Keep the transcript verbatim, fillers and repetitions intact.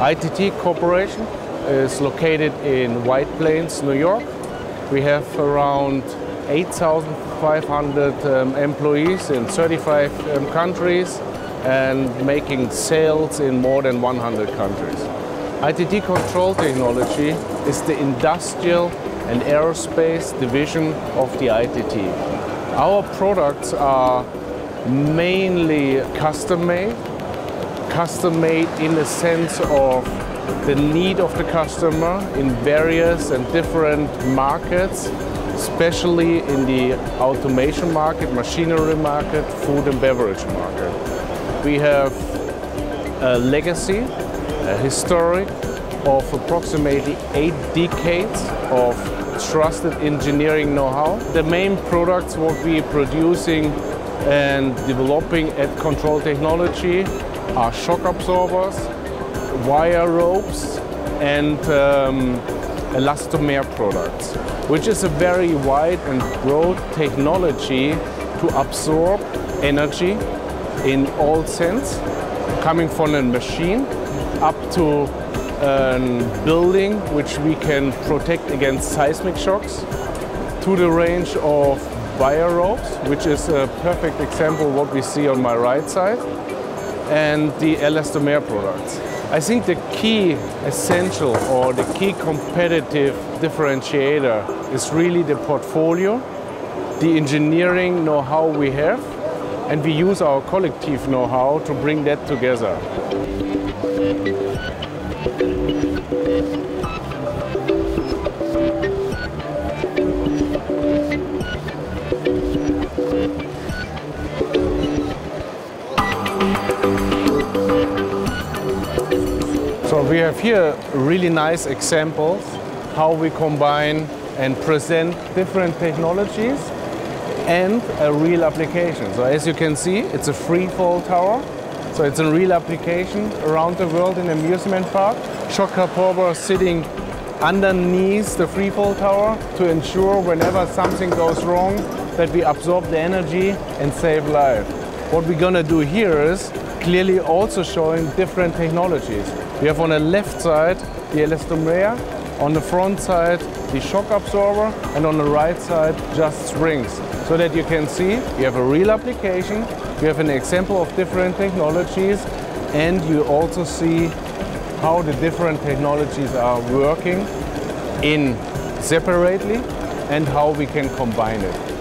I T T Corporation is located in White Plains, New York. We have around eight thousand five hundred um, employees in thirty-five um, countries and making sales in more than one hundred countries. I T T Control Technology is the industrial and aerospace division of the I T T. Our products are mainly custom-made, custom-made in the sense of the need of the customer in various and different markets, especially in the automation market, machinery market, food and beverage market. We have a legacy, a historic of approximately eight decades of trusted engineering know-how. The main products what we are producing and developing at Control Technology are shock absorbers, wire ropes and um, elastomer products, which is a very wide and broad technology to absorb energy in all sense, coming from a machine up to a building which we can protect against seismic shocks, to the range of wire ropes, which is a perfect example what we see on my right side, and the elastomer products. I think the key essential or the key competitive differentiator is really the portfolio, the engineering know-how we have, and we use our collective know-how to bring that together. So we have here really nice examples how we combine and present different technologies and a real application. So as you can see, it's a free-fall tower. So it's a real application around the world in amusement park. Shock absorber sitting underneath the free-fall tower to ensure whenever something goes wrong that we absorb the energy and save life. What we're gonna do here is clearly also showing different technologies. We have on the left side the elastomer, on the front side the shock absorber, and on the right side just springs. So that you can see you have a real application, you have an example of different technologies, and you also see how the different technologies are working in separately and how we can combine it.